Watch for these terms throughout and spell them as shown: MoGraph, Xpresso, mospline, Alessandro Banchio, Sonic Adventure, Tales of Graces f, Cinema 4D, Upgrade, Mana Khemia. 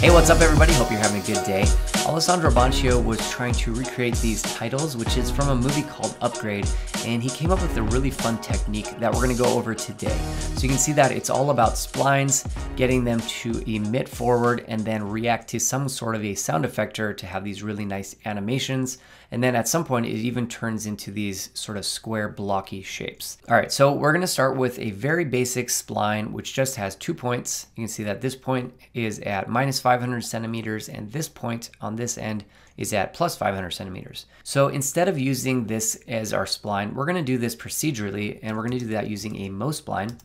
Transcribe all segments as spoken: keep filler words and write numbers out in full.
Hey, what's up everybody? Hope you're having a good day. Alessandro Banchio was trying to recreate these titles, which is from a movie called Upgrade, and he came up with a really fun technique that we're gonna go over today. So you can see that it's all about splines, getting them to emit forward and then react to some sort of a sound effector to have these really nice animations. And then at some point, it even turns into these sort of square blocky shapes. All right, so we're gonna start with a very basic spline, which just has two points. You can see that this point is at minus five five hundred centimeters, and this point on this end is at plus five hundred centimeters. So instead of using this as our spline, we're gonna do this procedurally, and we're gonna do that using a mospline,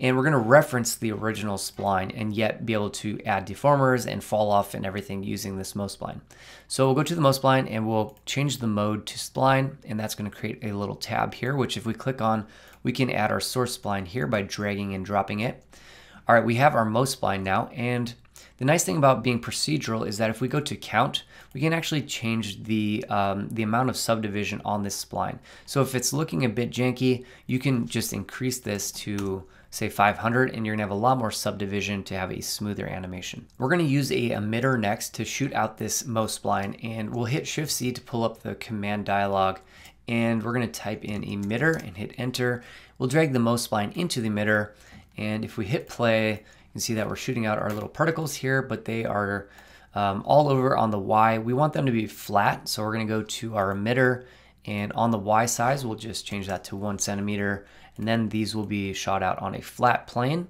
and we're gonna reference the original spline and yet be able to add deformers and fall off and everything using this mospline. So we'll go to the mospline and we'll change the mode to spline, and that's gonna create a little tab here, which if we click on, we can add our source spline here by dragging and dropping it. All right, we have our mospline now, and the nice thing about being procedural is that if we go to count, we can actually change the, um, the amount of subdivision on this spline. So if it's looking a bit janky, you can just increase this to say five hundred, and you're gonna have a lot more subdivision to have a smoother animation. We're gonna use a emitter next to shoot out this mospline, and we'll hit shift C to pull up the command dialog, and we're gonna type in emitter and hit enter. We'll drag the mospline into the emitter, and if we hit play, you can see that we're shooting out our little particles here, but they are um, all over on the Y. We want them to be flat, so we're gonna go to our emitter, and on the Y size, we'll just change that to one centimeter, and then these will be shot out on a flat plane.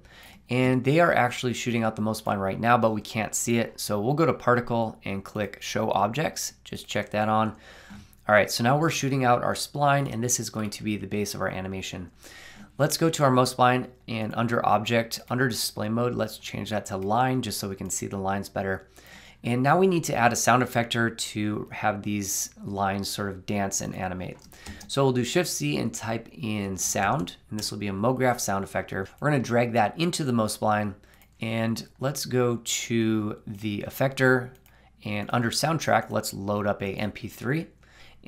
And they are actually shooting out the mospline right now, but we can't see it. So we'll go to particle and click show objects, just check that on. All right, so now we're shooting out our spline, and this is going to be the base of our animation. Let's go to our mospline, and under object, under display mode, let's change that to line just so we can see the lines better. And now we need to add a sound effector to have these lines sort of dance and animate. So we'll do shift C and type in sound, and this will be a MoGraph sound effector. We're gonna drag that into the mospline, and let's go to the effector, and under soundtrack, let's load up a M P three.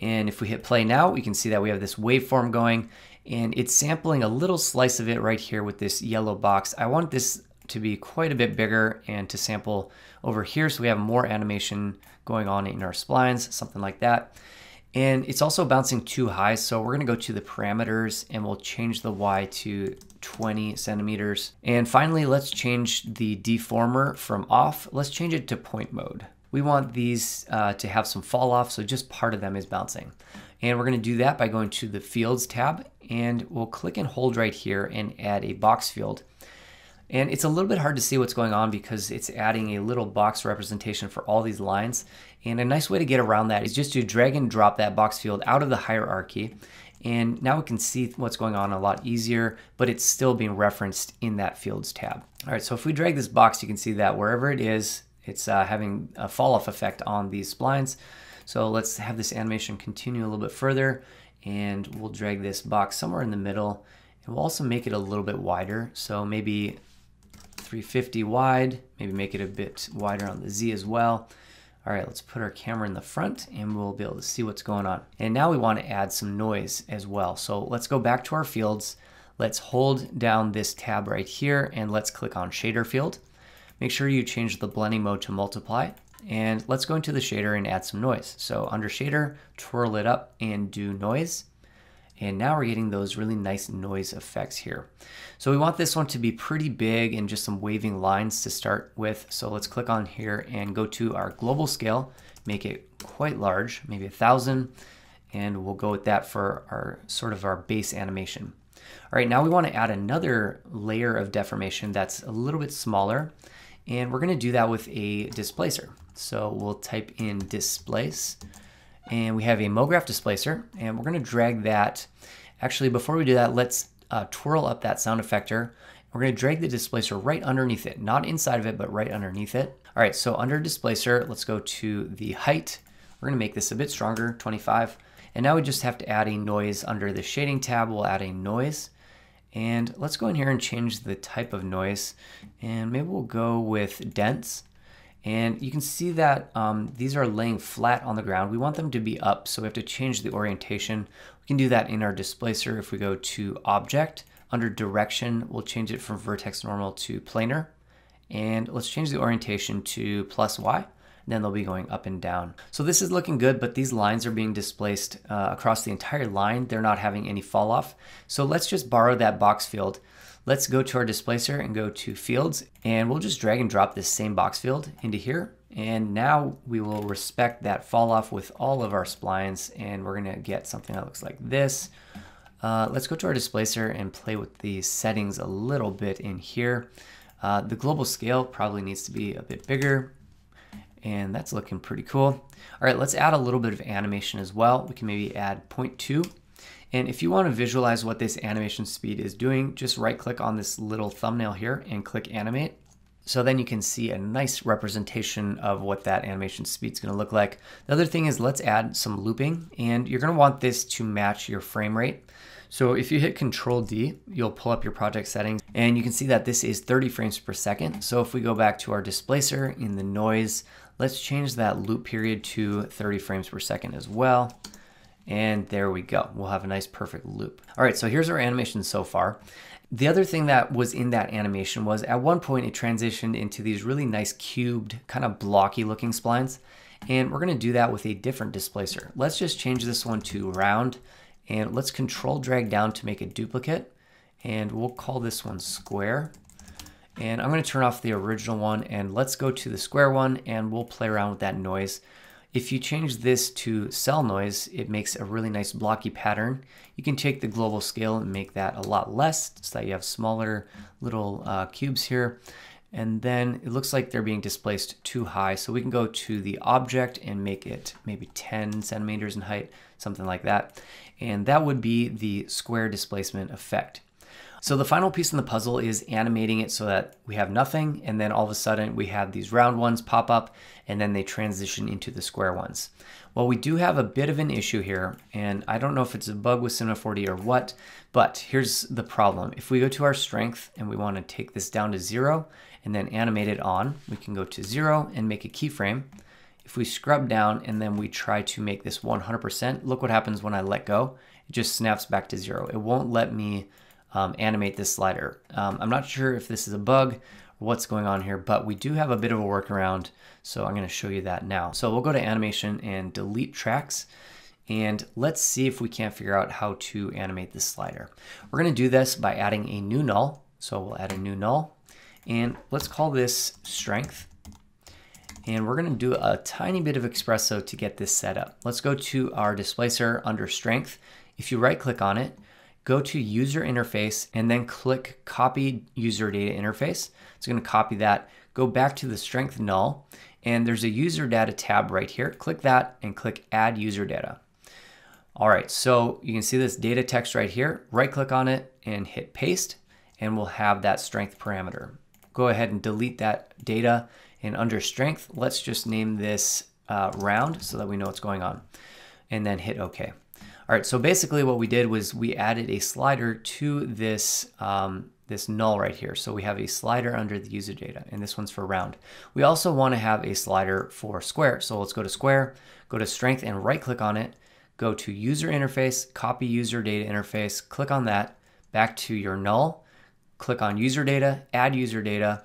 And if we hit play now, we can see that we have this waveform going, and it's sampling a little slice of it right here with this yellow box. I want this to be quite a bit bigger and to sample over here so we have more animation going on in our splines, something like that. And it's also bouncing too high, so we're gonna go to the parameters and we'll change the Y to twenty centimeters. And finally, let's change the deformer from off. Let's change it to point mode. We want these uh, to have some fall off, so just part of them is bouncing. And we're gonna do that by going to the Fields tab, and we'll click and hold right here and add a box field. And it's a little bit hard to see what's going on because it's adding a little box representation for all these lines. And a nice way to get around that is just to drag and drop that box field out of the hierarchy. And now we can see what's going on a lot easier, but it's still being referenced in that Fields tab. All right, so if we drag this box, you can see that wherever it is, it's uh, having a fall off effect on these splines. So let's have this animation continue a little bit further, and we'll drag this box somewhere in the middle, and we'll also make it a little bit wider. So maybe three fifty wide, maybe make it a bit wider on the Z as well. All right, let's put our camera in the front and we'll be able to see what's going on. And now we want to add some noise as well. So let's go back to our fields. Let's hold down this tab right here and let's click on shader field. Make sure you change the blending mode to multiply. And let's go into the shader and add some noise. So under shader, twirl it up and do noise. And now we're getting those really nice noise effects here. So we want this one to be pretty big and just some waving lines to start with. So let's click on here and go to our global scale, make it quite large, maybe a thousand. And we'll go with that for our sort of our base animation. All right, now we want to add another layer of deformation that's a little bit smaller. And we're gonna do that with a displacer. So we'll type in displace, and we have a MoGraph displacer, and we're gonna drag that. Actually, before we do that, let's uh, twirl up that sound effector. We're gonna drag the displacer right underneath it, not inside of it, but right underneath it. All right, so under displacer, let's go to the height. We're gonna make this a bit stronger, twenty-five. And now we just have to add a noise under the shading tab. We'll add a noise. And let's go in here and change the type of noise, and maybe we'll go with dense. And you can see that um, these are laying flat on the ground. We want them to be up, so we have to change the orientation. We can do that in our displacer. If we go to object, under direction, we'll change it from vertex normal to planar, And let's change the orientation to plus Y. Then they'll be going up and down. So this is looking good, but these lines are being displaced uh, across the entire line. They're not having any fall off. So let's just borrow that box field. Let's go to our displacer and go to fields, and we'll just drag and drop this same box field into here. And now we will respect that fall off with all of our splines, and we're gonna get something that looks like this. Uh, let's go to our displacer and play with the settings a little bit in here. Uh, the global scale probably needs to be a bit bigger. And that's looking pretty cool. All right, let's add a little bit of animation as well. We can maybe add zero point two. And if you want to visualize what this animation speed is doing, just right click on this little thumbnail here and click animate. So then you can see a nice representation of what that animation speed is going to look like. The other thing is let's add some looping, and you're going to want this to match your frame rate. So if you hit Control D, you'll pull up your project settings, and you can see that this is thirty frames per second. So if we go back to our displacer in the noise, let's change that loop period to thirty frames per second as well. And there we go. We'll have a nice perfect loop. All right, so here's our animation so far. The other thing that was in that animation was at one point it transitioned into these really nice cubed, kind of blocky looking splines. And we're gonna do that with a different displacer. Let's just change this one to round, and let's control drag down to make a duplicate. And we'll call this one square. And I'm gonna turn off the original one, and let's go to the square one, and we'll play around with that noise. If you change this to cell noise, it makes a really nice blocky pattern. You can take the global scale and make that a lot less so that you have smaller little uh, cubes here. And then it looks like they're being displaced too high. So we can go to the object and make it maybe ten centimeters in height, something like that. And that would be the square displacement effect. So the final piece in the puzzle is animating it so that we have nothing, and then all of a sudden we have these round ones pop up, and then they transition into the square ones. Well, we do have a bit of an issue here, and I don't know if it's a bug with Cinema four D or what, but here's the problem. If we go to our strength and we want to take this down to zero and then animate it on, we can go to zero and make a keyframe. If we scrub down and then we try to make this one hundred percent, look what happens when I let go. It just snaps back to zero. It won't let me Um, animate this slider. Um, I'm not sure if this is a bug or what's going on here, but we do have a bit of a workaround, so I'm gonna show you that now. So we'll go to animation and delete tracks, and let's see if we can't figure out how to animate this slider. We're gonna do this by adding a new null. So we'll add a new null, and let's call this strength. And we're gonna do a tiny bit of Xpresso to get this set up. Let's go to our displacer under strength. If you right click on it, go to user interface and then click copy user data interface. It's going to copy that, go back to the strength null, and there's a user data tab right here. Click that and click add user data. All right, so you can see this data text right here. Right click on it and hit paste, and we'll have that strength parameter. Go ahead and delete that data, and under strength, let's just name this uh, round so that we know what's going on, and then hit OK. All right, so basically what we did was we added a slider to this, um, this null right here. So we have a slider under the user data, and this one's for round. We also want to have a slider for square. So let's go to square, go to strength and right click on it, go to user interface, copy user data interface, click on that, back to your null, click on user data, add user data,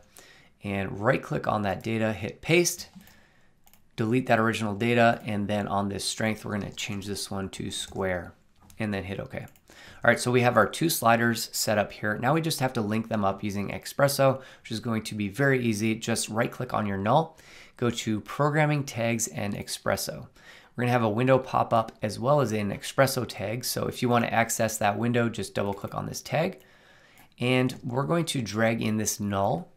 and right click on that data, hit paste, delete that original data, and then on this strength, we're going to change this one to square and then hit OK. All right, so we have our two sliders set up here. Now we just have to link them up using Xpresso, which is going to be very easy. Just right click on your null, go to programming tags and Xpresso. We're going to have a window pop up as well as an Xpresso tag. So if you want to access that window, just double click on this tag, and we're going to drag in this null.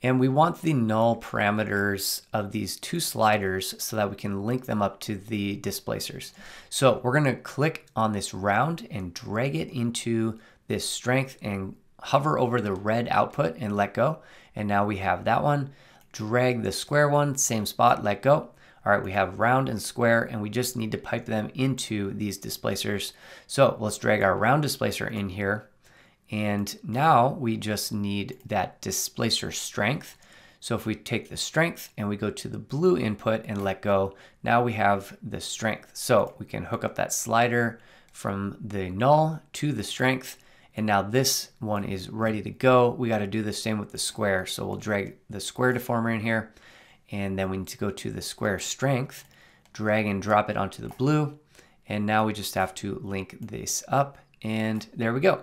And we want the null parameters of these two sliders so that we can link them up to the displacers. So we're gonna click on this round and drag it into this strength and hover over the red output and let go. And now we have that one. Drag the square one, same spot, let go. All right, we have round and square, and we just need to pipe them into these displacers. So let's drag our round displacer in here. And now we just need that displacer strength. So if we take the strength and we go to the blue input and let go, now we have the strength. So we can hook up that slider from the null to the strength, And now this one is ready to go. We got to do the same with the square. So we'll drag the square deformer in here. And then we need to go to the square strength, drag and drop it onto the blue. And now we just have to link this up. And there we go.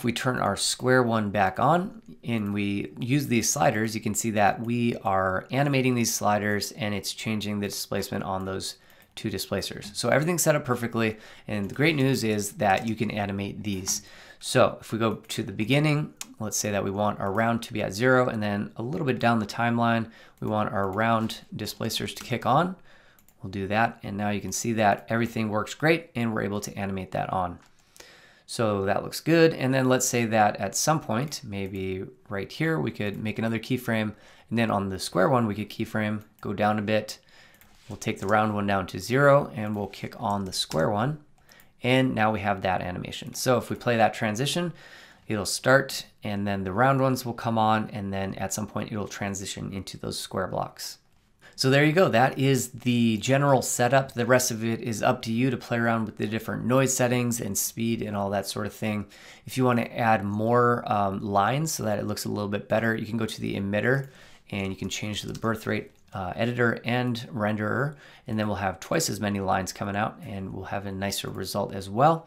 If we turn our square one back on and we use these sliders, you can see that we are animating these sliders and it's changing the displacement on those two displacers. So everything's set up perfectly. And the great news is that you can animate these. So if we go to the beginning, let's say that we want our round to be at zero, and then a little bit down the timeline, we want our round displacers to kick on. We'll do that. And now you can see that everything works great and we're able to animate that on. So that looks good. And then let's say that at some point, maybe right here, we could make another keyframe. And then on the square one, we could keyframe, go down a bit. We'll take the round one down to zero and we'll kick on the square one. And now we have that animation. So if we play that transition, it'll start and then the round ones will come on and then at some point it'll transition into those square blocks. So there you go. That is the general setup. The rest of it is up to you to play around with the different noise settings and speed and all that sort of thing. If you want to add more um, lines so that it looks a little bit better, you can go to the emitter and you can change the birth rate uh, editor and renderer, and then we'll have twice as many lines coming out and we'll have a nicer result as well.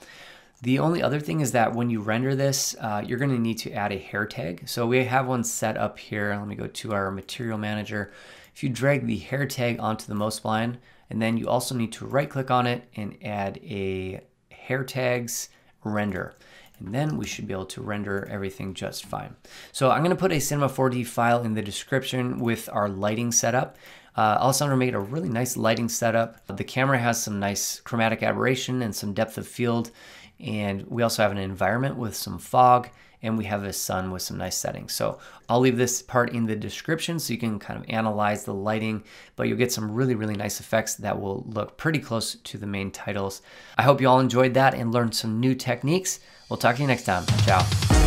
The only other thing is that when you render this, uh, you're going to need to add a hair tag. So we have one set up here. Let me go to our material manager. If you drag the hair tag onto the mospline, and then you also need to right click on it and add a hair tags render. And then we should be able to render everything just fine. So I'm going to put a Cinema four D file in the description with our lighting setup. Uh, Alessandro made a really nice lighting setup. The camera has some nice chromatic aberration and some depth of field. And we also have an environment with some fog, and we have a sun with some nice settings. So I'll leave this part in the description so you can kind of analyze the lighting, but you'll get some really, really nice effects that will look pretty close to the main titles. I hope you all enjoyed that and learned some new techniques. We'll talk to you next time. Ciao.